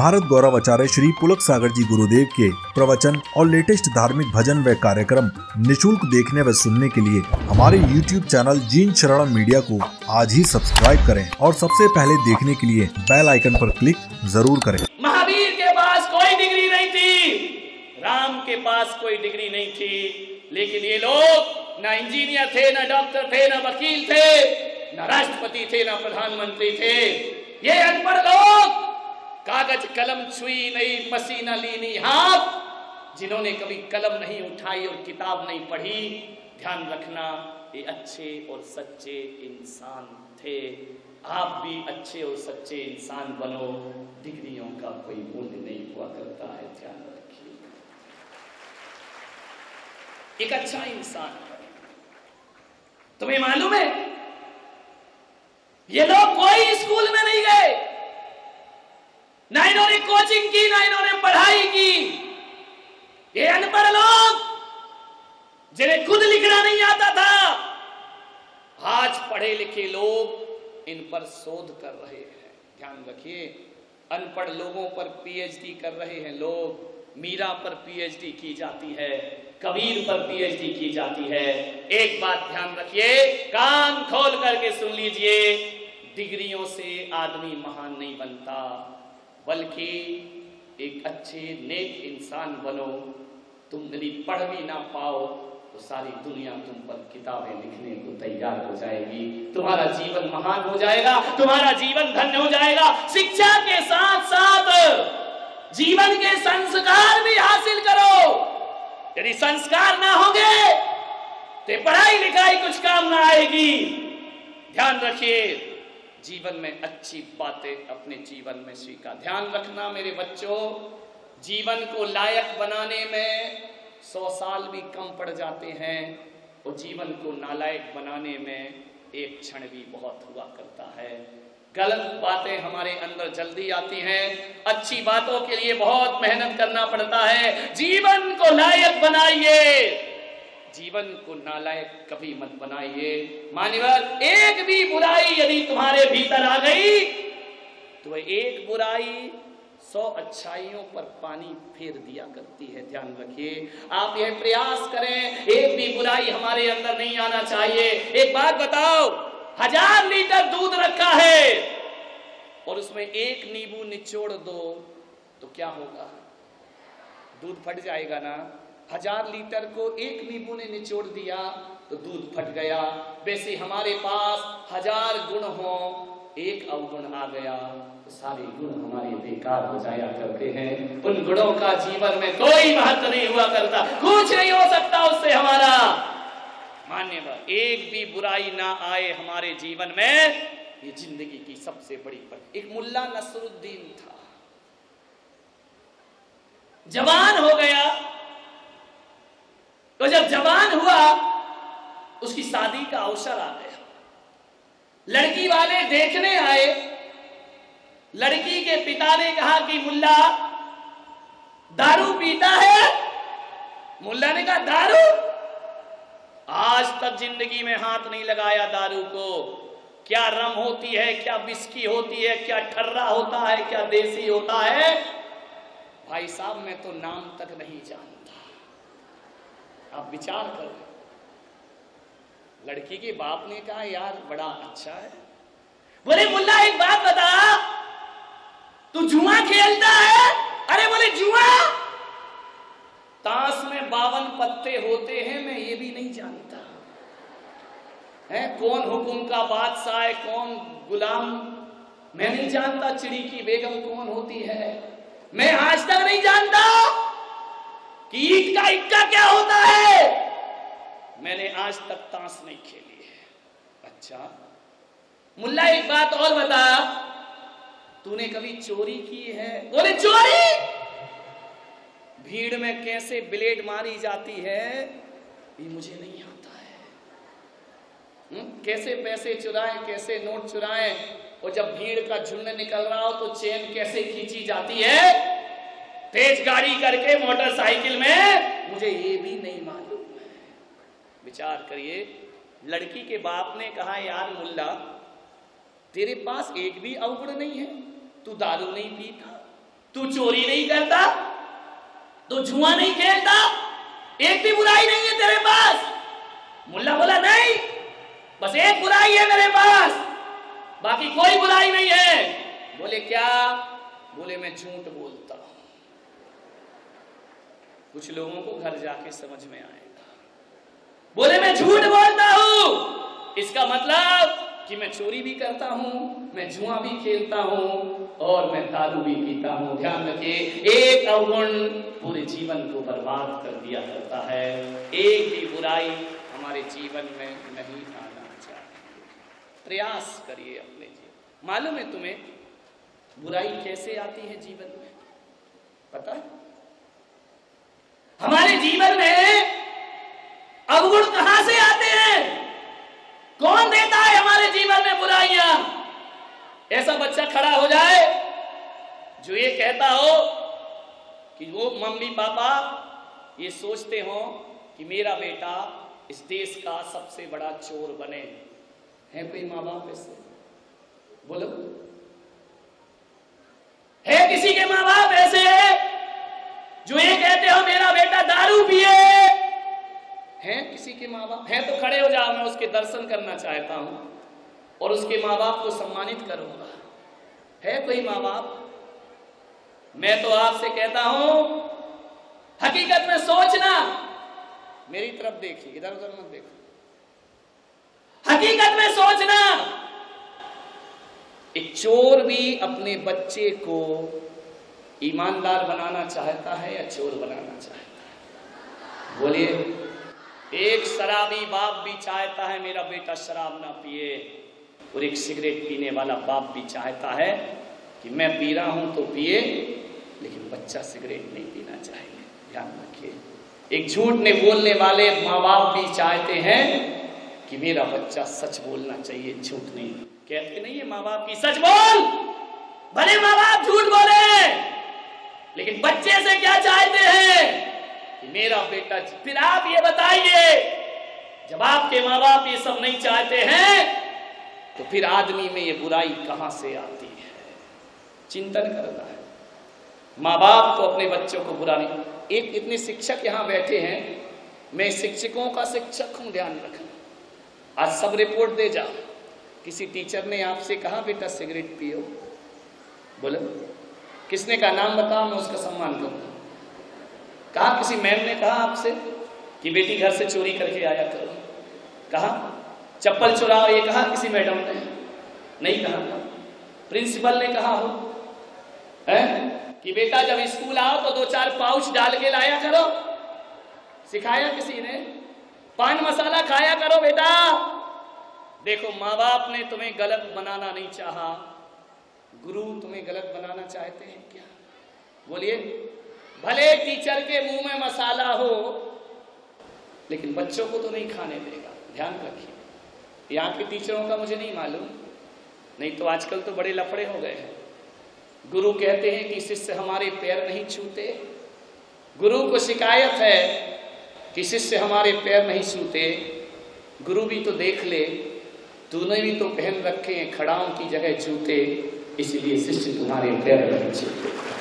भारत गौरव आचार्य श्री पुलक सागर जी गुरुदेव के प्रवचन और लेटेस्ट धार्मिक भजन व कार्यक्रम निशुल्क देखने व सुनने के लिए हमारे YouTube channel gene Sharan Media को आज ही सब्सक्राइब करें और सबसे पहले देखने के लिए बेल आइकन पर क्लिक जरूर करें। महावीर के पास कोई डिग्री नहीं थी, राम के पास कोई डिग्री नहीं थी, लेकिन ये लोग न इंजीनियर थे, न डॉक्टर थे, न वकील थे, न राष्ट्रपति थे, न प्रधानमंत्री थे। ये अनपढ़ लोग कागज कलम छुई नहीं, मशीना ली नहीं हाथ, जिन्होंने कभी कलम नहीं उठाई और किताब नहीं पढ़ी। ध्यान रखना, ये अच्छे और सच्चे इंसान थे। आप भी अच्छे और सच्चे इंसान बनो, डिग्रियों का कोई मूल्य नहीं हुआ करता है। ध्यान रखिए, एक अच्छा इंसान। तुम्हें मालूम है ये लोग कोई स्कूल में नहीं गए, ना इन्होंने कोचिंग की, ना इन्होंने पढ़ाई की। ये अनपढ़ लोग जिन्हें खुद लिखना नहीं आता था, आज पढ़े लिखे लोग इन पर शोध कर रहे हैं। ध्यान रखिए, अनपढ़ लोगों पर पीएचडी कर रहे हैं लोग। मीरा पर पीएचडी की जाती है, कबीर पर पीएचडी की जाती है। एक बात ध्यान रखिए, कान खोल करके सुन लीजिए, डिग्रियों से आदमी महान नहीं बनता, बल्कि एक अच्छे नेक इंसान बनो। तुम यदि पढ़ भी ना पाओ तो सारी दुनिया तुम पर किताबें लिखने को तैयार हो जाएगी। तुम्हारा जीवन महान हो जाएगा, तुम्हारा जीवन धन्य हो जाएगा। शिक्षा के साथ साथ जीवन के संस्कार भी हासिल करो। यदि संस्कार ना होंगे तो पढ़ाई लिखाई कुछ काम ना आएगी। ध्यान रखिए, जीवन में अच्छी बातें अपने जीवन में सीखा। ध्यान रखना मेरे बच्चों, जीवन को लायक बनाने में 100 साल भी कम पड़ जाते हैं और जीवन को नालायक बनाने में एक क्षण भी बहुत हुआ करता है। गलत बातें हमारे अंदर जल्दी आती हैं, अच्छी बातों के लिए बहुत मेहनत करना पड़ता है। जीवन को लायक बनाइए, जीवन को नालायक कभी मत बनाइए। मान्यवर, एक भी बुराई यदि तुम्हारे भीतर आ गई तो एक बुराई 100 अच्छाइयों पर पानी फेर दिया करती है। ध्यान रखिए, आप यह प्रयास करें, एक भी बुराई हमारे अंदर नहीं आना चाहिए। एक बात बताओ, 1000 लीटर दूध रखा है और उसमें 1 नींबू निचोड़ दो तो क्या होगा? दूध फट जाएगा ना। 1000 लीटर को 1 नींबू ने निचोड़ दिया तो दूध फट गया। वैसे हमारे पास 1000 गुण हो, 1 अवगुण आ गया तो सारे गुण हमारे बेकार हो जाया करते हैं। उन गुणों का जीवन में कोई महत्व नहीं हुआ करता, कुछ नहीं हो सकता उससे हमारा। मान्यवर, एक भी बुराई ना आए हमारे जीवन में, ये जिंदगी की सबसे बड़ी बात। एक मुला नसरुद्दीन था, जवान हो गया तो जब जवान हुआ उसकी शादी का अवसर आ गया। लड़की वाले देखने आए, लड़की के पिता ने कहा कि मुल्ला दारू पीता है। मुल्ला ने कहा दारू? आज तक जिंदगी में हाथ नहीं लगाया दारू को। क्या रम होती है, क्या विस्की होती है, क्या ठर्रा होता है, क्या देसी होता है, भाई साहब मैं तो नाम तक नहीं जानता। आप विचार करो। लड़की के बाप ने कहा यार बड़ा अच्छा है। बोले मुल्ला एक बात बता, तू जुआ खेलता है? अरे बोले जुआ, ताश में 52 पत्ते होते हैं, मैं ये भी नहीं जानता है। कौन हुकुम का बादशाह है, कौन गुलाम, मैं नहीं जानता। चिड़ी की बेगम कौन होती है, मैं आज तक नहीं जानता। कि ईट का इक्का क्या होता है, मैंने आज तक ताश नहीं खेली है। अच्छा मुल्ला एक बात और बता, तूने कभी चोरी की है? बोले चोरी? भीड़ में कैसे ब्लेड मारी जाती है ये मुझे नहीं आता है। कैसे पैसे चुराएं, कैसे नोट चुराएं, और जब भीड़ का झुंड निकल रहा हो तो चेन कैसे खींची जाती है तेज गाड़ी करके मोटरसाइकिल में, मुझे ये भी नहीं मालूम है। विचार करिए, लड़की के बाप ने कहा यार मुल्ला तेरे पास 1 भी अवगुण नहीं है, तू दारू नहीं पीता, तू चोरी नहीं करता, तू जुआ नहीं खेलता, एक भी बुराई नहीं है तेरे पास। मुल्ला बोला नहीं, बस एक बुराई है मेरे पास, बाकी कोई बुराई नहीं है। बोले क्या? बोले मैं झूठ बोलता हूं। कुछ लोगों को घर जाके समझ में आएगा। बोले मैं झूठ बोलता हूं, इसका मतलब कि मैं चोरी भी करता हूं, मैं जुआ भी खेलता हूं और मैं दारू भी पीता हूं। ध्यान रखिए, एक अवगुण पूरे जीवन को बर्बाद कर दिया करता है। एक भी बुराई हमारे जीवन में नहीं आना चाहिए। प्रयास करिए अपने जीवन। मालूम है तुम्हें बुराई कैसे आती है जीवन में? पता है? हमारे जीवन में अवगुण कहां से आते हैं? कौन देता है हमारे जीवन में बुराइयां? ऐसा बच्चा खड़ा हो जाए जो ये कहता हो कि वो मम्मी पापा ये सोचते हो कि मेरा बेटा इस देश का सबसे बड़ा चोर बने। है कोई माँ बाप ऐसे? बोलो, है किसी के माँ बाप ऐसे जो ये कहते हो मेरा बेटा दारू पिए? हैं किसी के माँ बाप? हैं तो खड़े हो जाओ, मैं उसके दर्शन करना चाहता हूं और उसके माँ बाप को सम्मानित करूंगा। है कोई माँ बाप? मैं तो आपसे कहता हूं हकीकत में सोचना, मेरी तरफ देखिए, इधर उधर मत देखो, हकीकत में सोचना। एक चोर भी अपने बच्चे को ईमानदार बनाना चाहता है या चोर बनाना चाहता है? बोलिए। एक शराबी बाप भी चाहता है मेरा बेटा शराब ना पिए, और एक सिगरेट पीने वाला बाप भी चाहता है कि मैं पी रहा हूं तो पिए, लेकिन बच्चा सिगरेट नहीं पीना चाहिए। ध्यान रखिए, एक झूठने बोलने वाले माँ बाप भी चाहते हैं कि मेरा बच्चा सच बोलना चाहिए, झूठ नहीं। कहते नहीं है माँ बाप की सच बोल, भले माँ बाप झूठ बोले, लेकिन बच्चे से क्या चाहते हैं कि मेरा बेटा। फिर आप ये बताइए, जब आपके माँ बाप ये सब नहीं चाहते हैं तो फिर आदमी में ये बुराई कहां से आती है? चिंतन करना है। माँ बाप को अपने बच्चों को बुरा नहीं। एक इतने शिक्षक यहाँ बैठे हैं, मैं शिक्षकों का शिक्षक हूं, ध्यान रखना। आज सब रिपोर्ट दे जा। किसी टीचर ने आपसे कहा बेटा सिगरेट पियो? बोलो, किसने का नाम बताओ, मैं उसका सम्मान करूँ। कहा किसी मैम ने कहा आपसे कि बेटी घर से चोरी करके आया करो? कहा चप्पल चुराओ? ये कहा किसी मैडम ने? नहीं कहा। प्रिंसिपल ने कहा हो है कि बेटा जब स्कूल आओ तो 2-4 पाउच डाल के लाया करो? सिखाया किसी ने? पान मसाला खाया करो बेटा। देखो, माँ बाप ने तुम्हें गलत बनाना नहीं चाहा, गुरु तुम्हें गलत बनाना चाहते हैं क्या? बोलिए। भले टीचर के मुंह में मसाला हो, लेकिन बच्चों को तो नहीं खाने देगा। ध्यान रखिए, यहाँ के टीचरों का मुझे नहीं मालूम, नहीं तो आजकल तो बड़े लफड़े हो गए हैं। गुरु कहते हैं कि शिष्य हमारे पैर नहीं छूते। गुरु को शिकायत है कि शिष्य हमारे पैर नहीं छूते। गुरु भी तो देख ले, तूने भी तो पहन रखे हैं खड़ाओं की जगह जूते, इसलिए शिष्य तुम्हारे पैर नहीं छूते।